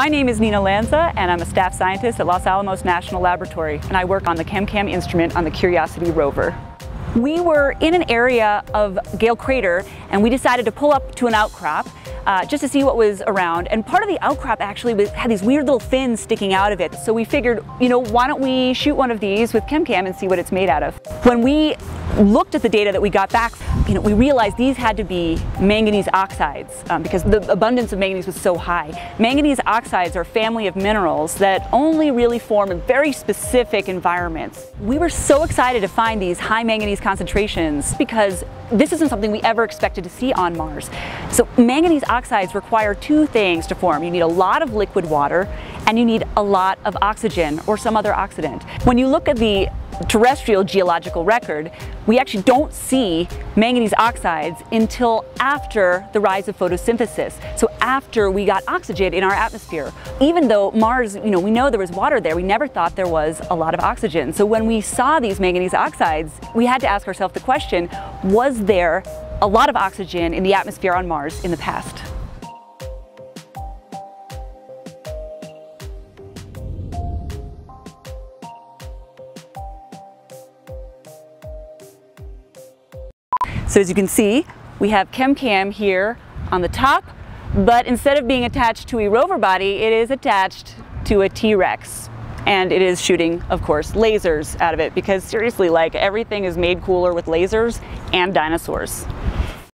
My name is Nina Lanza, and I'm a staff scientist at Los Alamos National Laboratory, and I work on the ChemCam instrument on the Curiosity rover. We were in an area of Gale Crater, and we decided to pull up to an outcrop just to see what was around. And part of the outcrop actually had these weird little fins sticking out of it. So we figured, you know, why don't we shoot one of these with ChemCam and see what it's made out of. When we looked at the data that we got back, you know, we realized these had to be manganese oxides because the abundance of manganese was so high. Manganese oxides are a family of minerals that only really form in very specific environments. We were so excited to find these high manganese concentrations because this isn't something we ever expected to see on Mars. So manganese oxides require two things to form. You need a lot of liquid water and you need a lot of oxygen or some other oxidant. When you look at the terrestrial geological record, we actually don't see manganese oxides until after the rise of photosynthesis. So after we got oxygen in our atmosphere. Even though Mars, you know, we know there was water there, we never thought there was a lot of oxygen. So when we saw these manganese oxides, we had to ask ourselves the question, was there a lot of oxygen in the atmosphere on Mars in the past? So as you can see, we have ChemCam here on the top, but instead of being attached to a rover body, it is attached to a T-Rex. And it is shooting, of course, lasers out of it because seriously, like, everything is made cooler with lasers and dinosaurs.